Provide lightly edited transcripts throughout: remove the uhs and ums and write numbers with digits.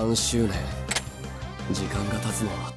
3周年時間が経つのは。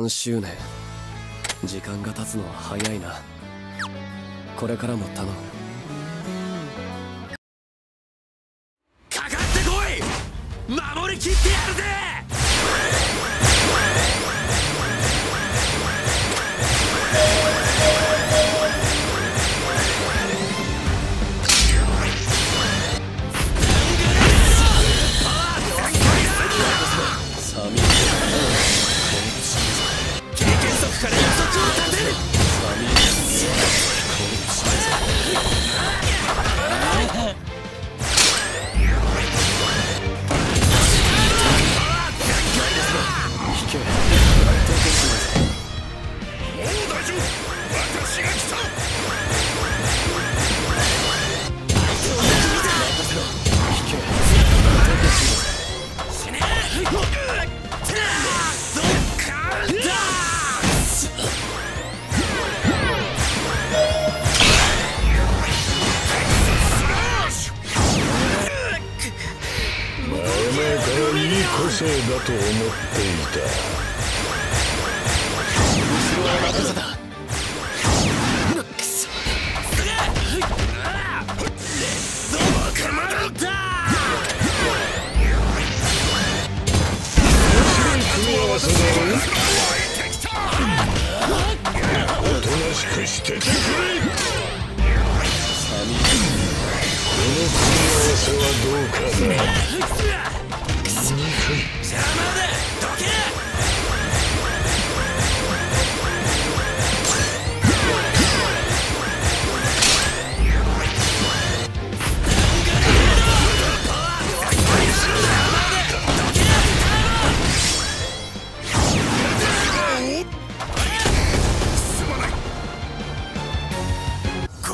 3周年時間が経つのは早いな。これからも頼む。かかってこい、守りきってやるぜ。そうだと思っていた。後ろはまだ。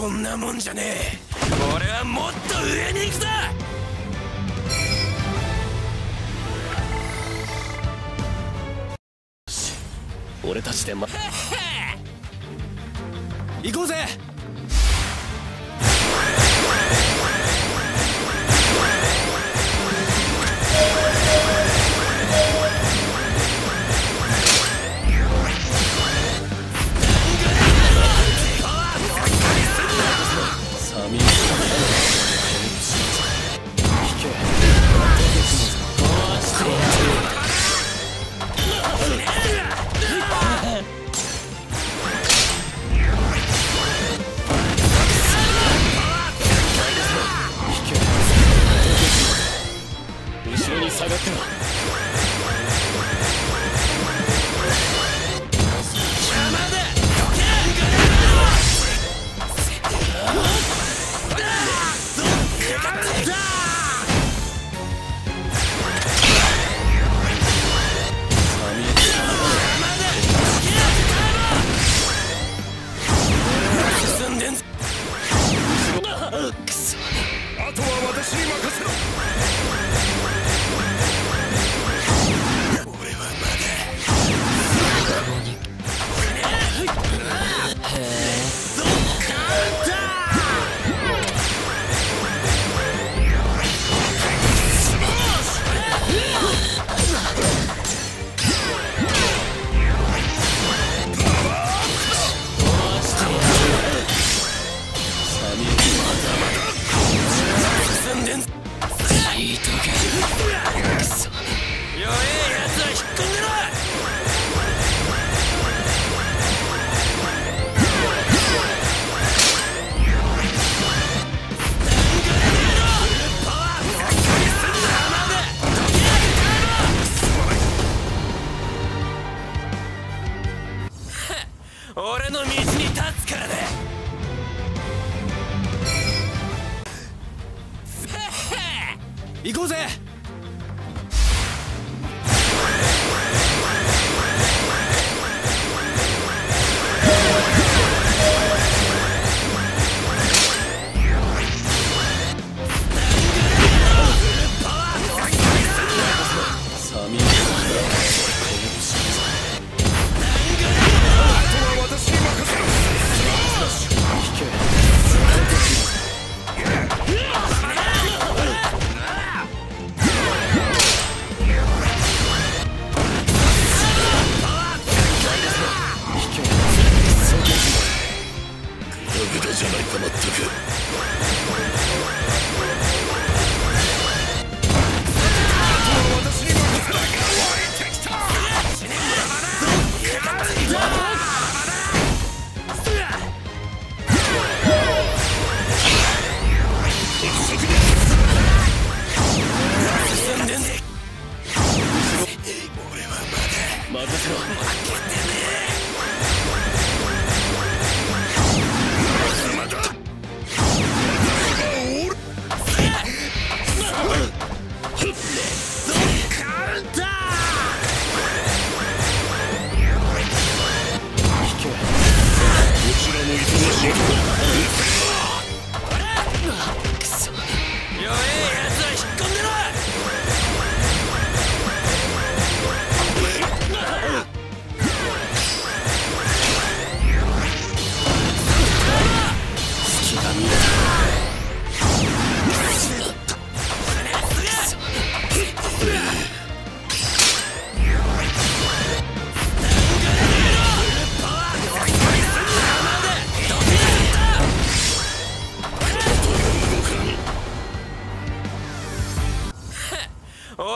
こんなもんじゃねえ。俺はもっと上に行くぞ。 俺たちでま行こうぜ。行こうぜ。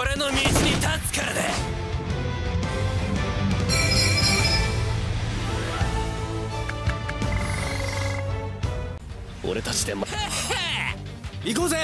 俺の道に立つからだ。俺たちでま行こうぜ。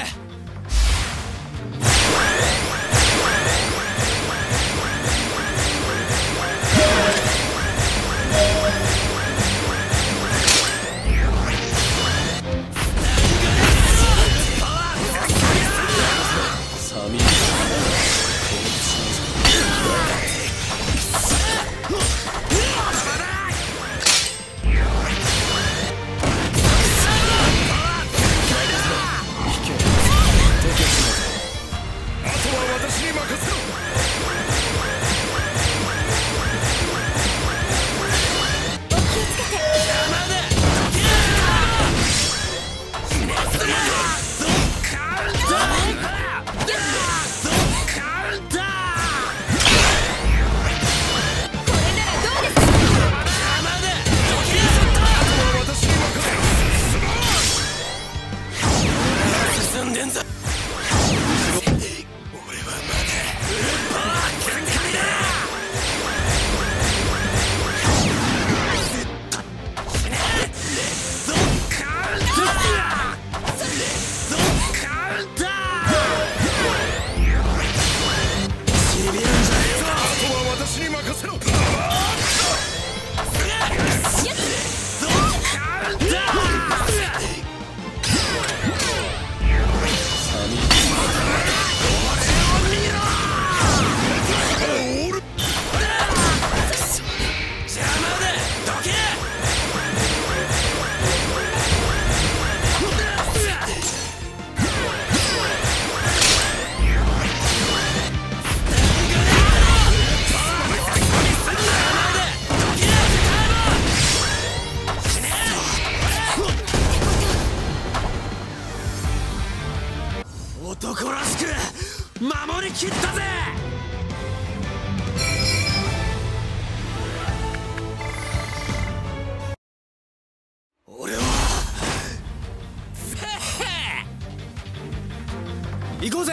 男らしく守りきったぜ。俺は行こうぜ。